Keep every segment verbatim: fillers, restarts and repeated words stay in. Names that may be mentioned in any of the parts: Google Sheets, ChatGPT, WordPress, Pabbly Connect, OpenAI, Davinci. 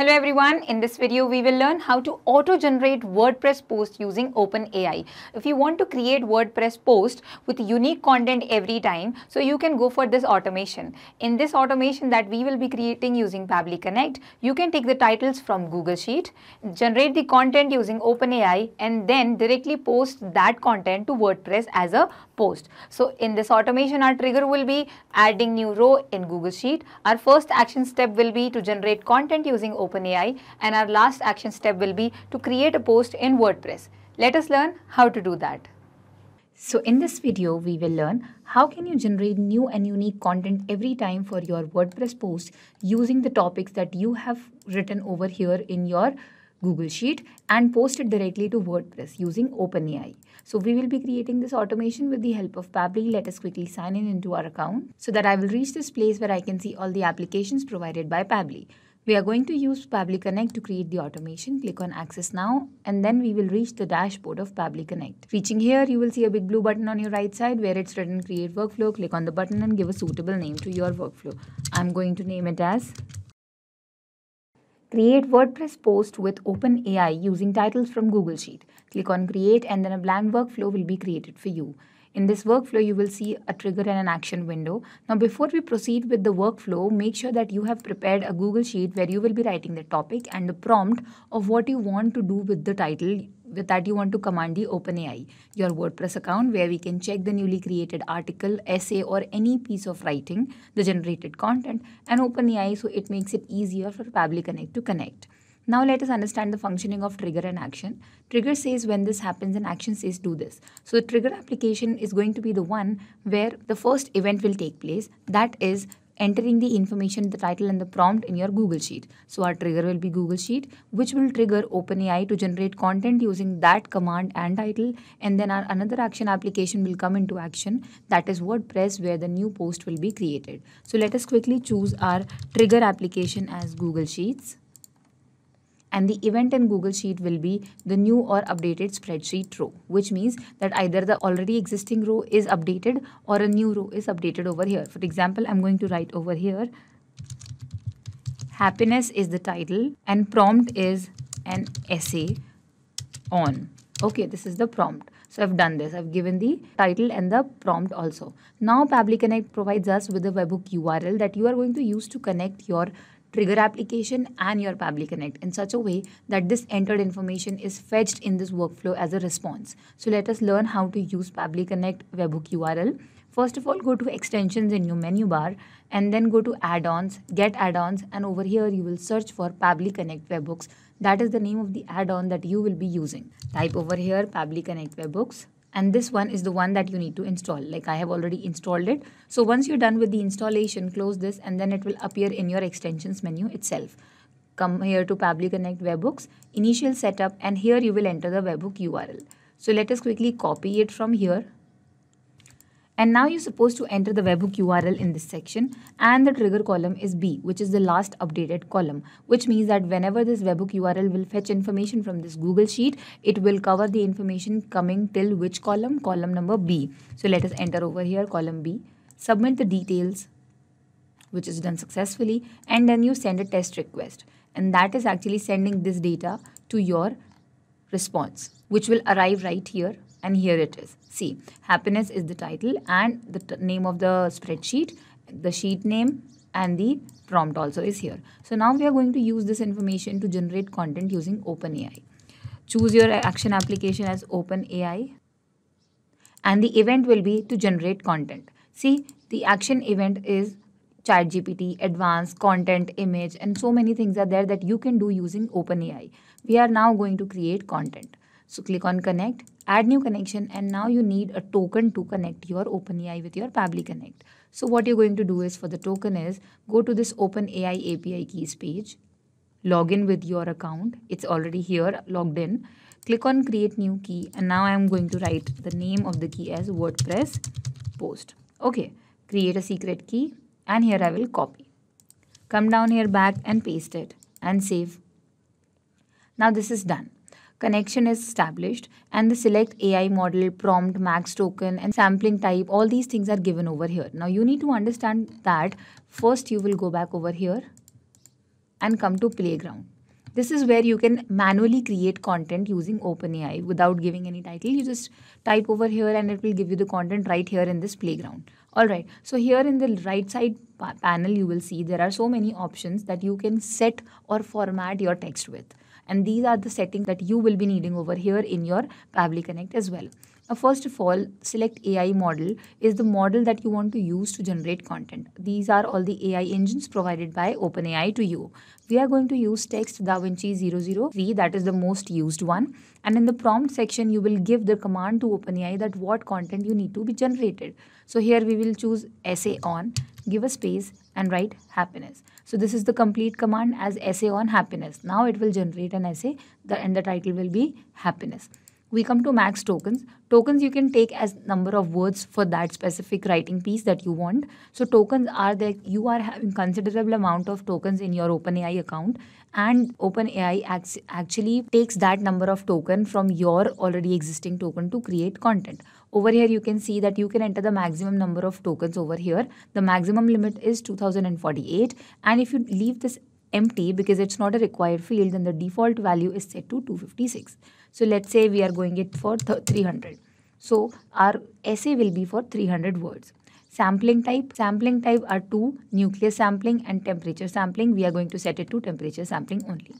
Hello everyone, in this video we will learn how to auto-generate WordPress posts using OpenAI. If you want to create WordPress posts with unique content every time, so you can go for this automation. In this automation that we will be creating using Pabbly Connect, you can take the titles from Google Sheet, generate the content using OpenAI and then directly post that content to WordPress as a post. So in this automation our trigger will be adding new row in Google Sheet. Our first action step will be to generate content using OpenAI. OpenAI and our last action step will be to create a post in WordPress. Let us learn how to do that. So in this video we will learn how can you generate new and unique content every time for your WordPress post using the topics that you have written over here in your Google Sheet and post it directly to WordPress using OpenAI. So we will be creating this automation with the help of Pabbly. Let us quickly sign in into our account so that I will reach this place where I can see all the applications provided by Pabbly. We are going to use Pabbly Connect to create the automation. Click on Access Now and then we will reach the dashboard of Pabbly Connect. Reaching here, you will see a big blue button on your right side where it's written Create Workflow. Click on the button and give a suitable name to your workflow. I'm going to name it as Create WordPress Post with OpenAI using titles from Google Sheet. Click on Create and then a blank workflow will be created for you. In this workflow, you will see a trigger and an action window. Now, before we proceed with the workflow, make sure that you have prepared a Google Sheet where you will be writing the topic and the prompt of what you want to do with the title with that you want to command the OpenAI. Your WordPress account where we can check the newly created article, essay or any piece of writing, the generated content and OpenAI, so it makes it easier for Pabbly Connect to connect. Now let us understand the functioning of trigger and action. Trigger says when this happens and action says do this. So the trigger application is going to be the one where the first event will take place, that is entering the information, the title and the prompt in your Google Sheet. So our trigger will be Google Sheet, which will trigger OpenAI to generate content using that command and title, and then our another action application will come into action, that is WordPress, where the new post will be created. So let us quickly choose our trigger application as Google Sheets. And the event in Google Sheet will be the new or updated spreadsheet row, which means that either the already existing row is updated or a new row is updated over here. For example, I'm going to write over here, happiness is the title and prompt is an essay on. Okay, this is the prompt. So I've done this. I've given the title and the prompt also. Now Pabbly Connect provides us with a webhook U R L that you are going to use to connect your trigger application and your Pabbly Connect in such a way that this entered information is fetched in this workflow as a response. So let us learn how to use Pabbly Connect webhook U R L. First of all, go to extensions in your menu bar and then go to add-ons, get add-ons, and over here you will search for Pabbly Connect webhooks. That is the name of the add-on that you will be using. Type over here Pabbly Connect webhooks. And this one is the one that you need to install. Like I have already installed it. So once you're done with the installation, close this and then it will appear in your extensions menu itself. Come here to Pabbly Connect Webhooks, initial setup, and here you will enter the webhook U R L. So let us quickly copy it from here. And now you're supposed to enter the webhook U R L in this section, and the trigger column is B, which is the last updated column, which means that whenever this webhook U R L will fetch information from this Google Sheet, it will cover the information coming till which column? Column number B. So let us enter over here column B, submit the details, which is done successfully, and then you send a test request. And that is actually sending this data to your response, which will arrive right here. And here it is. See, happiness is the title and the name of the spreadsheet, the sheet name and the prompt also is here. So now we are going to use this information to generate content using OpenAI. Choose your action application as OpenAI and the event will be to generate content. See, the action event is ChatGPT, advanced, content, image, and so many things are there that you can do using OpenAI. We are now going to create content. So click on connect, add new connection, and now you need a token to connect your OpenAI with your Pabbly Connect. So what you're going to do is for the token is go to this OpenAI A P I keys page, log in with your account. It's already here, logged in. Click on create new key. And now I'm going to write the name of the key as WordPress post. Okay, create a secret key. And here I will copy. Come down here back and paste it and save. Now this is done. Connection is established and the select A I model, prompt, max token and sampling type, all these things are given over here. Now you need to understand that first you will go back over here and come to Playground. This is where you can manually create content using OpenAI without giving any title. You just type over here and it will give you the content right here in this Playground. Alright, so here in the right side pa panel you will see there are so many options that you can set or format your text with. And these are the settings that you will be needing over here in your Pabbly Connect as well. Now, first of all, select A I model is the model that you want to use to generate content. These are all the A I engines provided by OpenAI to you. We are going to use text davinci zero zero three, that is the most used one. And in the prompt section, you will give the command to OpenAI that what content you need to be generated. So here we will choose essay on, give a space and write happiness. So this is the complete command as essay on happiness. Now it will generate an essay and the title will be happiness. We come to max tokens. Tokens you can take as number of words for that specific writing piece that you want. So tokens are there, you are having considerable amount of tokens in your OpenAI account, and OpenAI actually takes that number of token from your already existing token to create content. Over here you can see that you can enter the maximum number of tokens over here. The maximum limit is two thousand forty-eight, and if you leave this empty because it's not a required field, then the default value is set to two fifty-six. So let's say we are going it for three hundred. So our essay will be for three hundred words. Sampling type. Sampling type are two, nucleus sampling and temperature sampling. We are going to set it to temperature sampling only.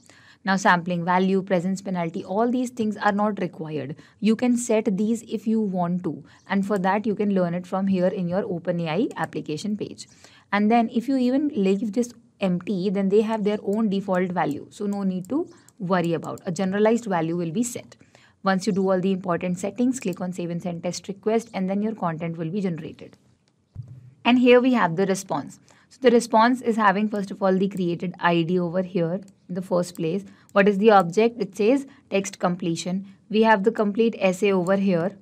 Now sampling value, presence penalty, all these things are not required. You can set these if you want to, and for that you can learn it from here in your OpenAI application page. And then if you even leave this empty, then they have their own default value, so no need to worry about. A generalized value will be set. Once you do all the important settings, click on save and send test request, and then your content will be generated. And here we have the response. So the response is having first of all the created I D over here in the first place. What is the object? It says text completion. We have the complete essay over here.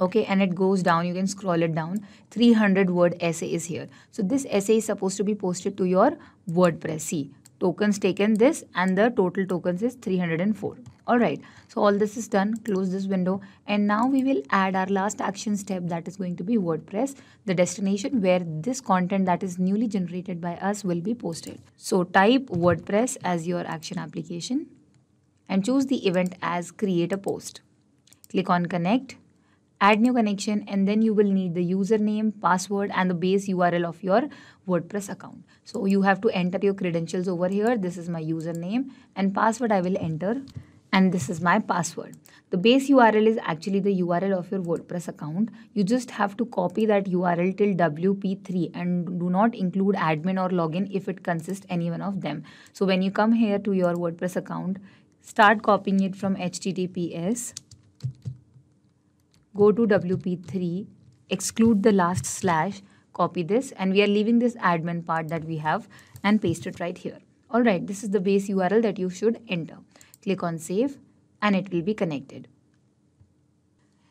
Okay, and it goes down, you can scroll it down, three hundred word essay is here. So this essay is supposed to be posted to your WordPress. See, tokens taken this, and the total tokens is three hundred four. Alright, so all this is done, close this window, and now we will add our last action step, that is going to be WordPress, the destination where this content that is newly generated by us will be posted. So type WordPress as your action application and choose the event as create a post. Click on connect. Add new connection, and then you will need the username, password and the base U R L of your WordPress account. So you have to enter your credentials over here. This is my username and password I will enter, and this is my password. The base U R L is actually the U R L of your WordPress account. You just have to copy that U R L till W P three and do not include admin or login if it consists any one of them. So when you come here to your WordPress account, start copying it from H T T P S. Go to W P three, exclude the last slash, copy this, and we are leaving this admin part that we have and paste it right here. Alright, this is the base U R L that you should enter. Click on save and it will be connected.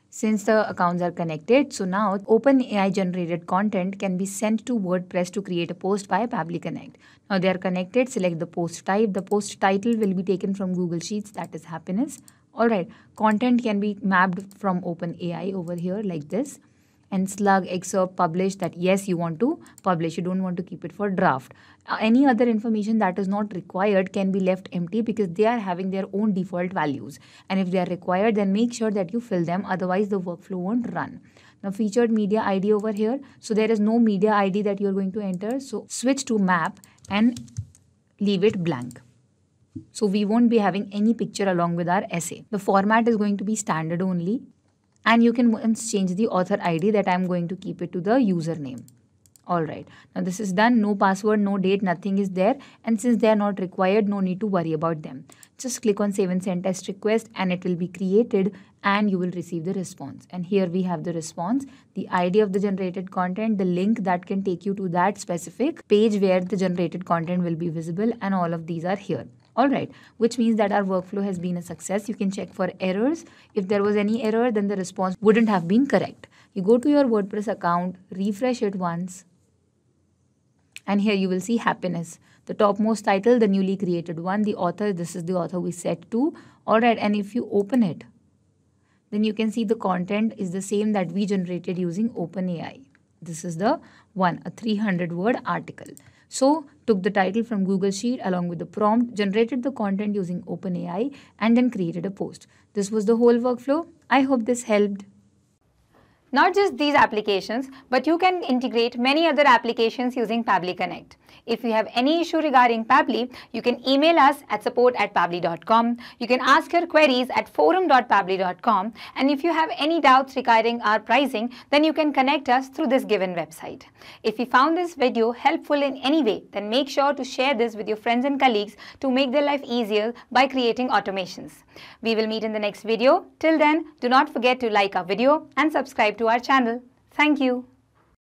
Since the accounts are connected, so now OpenAI generated content can be sent to WordPress to create a post by Pabbly Connect. Now they are connected, select the post type. The post title will be taken from Google Sheets, that is happiness. Alright, content can be mapped from OpenAI over here like this, and slug, excerpt, publish, that yes you want to publish, you don't want to keep it for draft. Uh, any other information that is not required can be left empty because they are having their own default values, and if they are required then make sure that you fill them, otherwise the workflow won't run. Now featured media I D over here, so there is no media I D that you are going to enter, so switch to map and leave it blank. So we won't be having any picture along with our essay. The format is going to be standard only, and you can change the author I D, that I'm going to keep it to the username. Alright, now this is done, no password, no date, nothing is there, and since they are not required, no need to worry about them. Just click on save and send test request and it will be created and you will receive the response. And here we have the response, the I D of the generated content, the link that can take you to that specific page where the generated content will be visible, and all of these are here. Alright, which means that our workflow has been a success. You can check for errors. If there was any error, then the response wouldn't have been correct. You go to your WordPress account, refresh it once, and here you will see happiness. The topmost title, the newly created one, the author, this is the author we set to. Alright, and if you open it, then you can see the content is the same that we generated using OpenAI. This is the one, a three hundred word article. So took the title from Google Sheet along with the prompt, generated the content using OpenAI, and then created a post. This was the whole workflow. I hope this helped. Not just these applications, but you can integrate many other applications using Pabbly Connect. If you have any issue regarding Pabbly, you can email us at support at pabbly dot com. You can ask your queries at forum dot pabbly dot com. And if you have any doubts regarding our pricing, then you can connect us through this given website. If you found this video helpful in any way, then make sure to share this with your friends and colleagues to make their life easier by creating automations. We will meet in the next video. Till then, do not forget to like our video and subscribe to our channel. Thank you.